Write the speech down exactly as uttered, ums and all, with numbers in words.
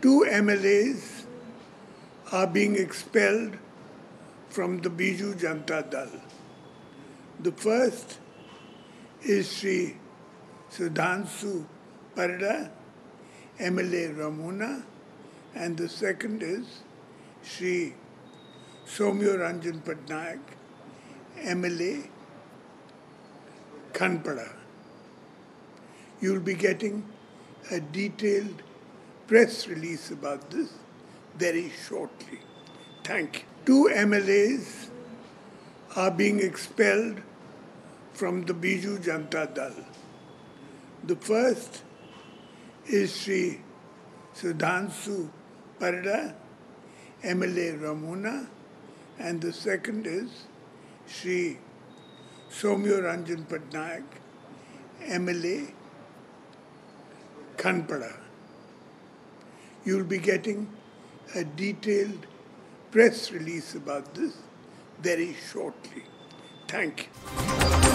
Two M L As are being expelled from the Biju Janata Dal. The first is Sri Sudhansu Parada, M L A Ramona, and the second is Sri Somya Ranjan Padnayak, M L A Khanpada. You will be getting a detailed press release about this very shortly. Thank you. Two M L As are being expelled from the Biju Janata Dal. The first is Sri Sudhansu Parada, M L A Ramona, and the second is Sri Somya Ranjan Padnayak, M L A Khanpada. You will be getting a detailed press release about this very shortly. Thank you.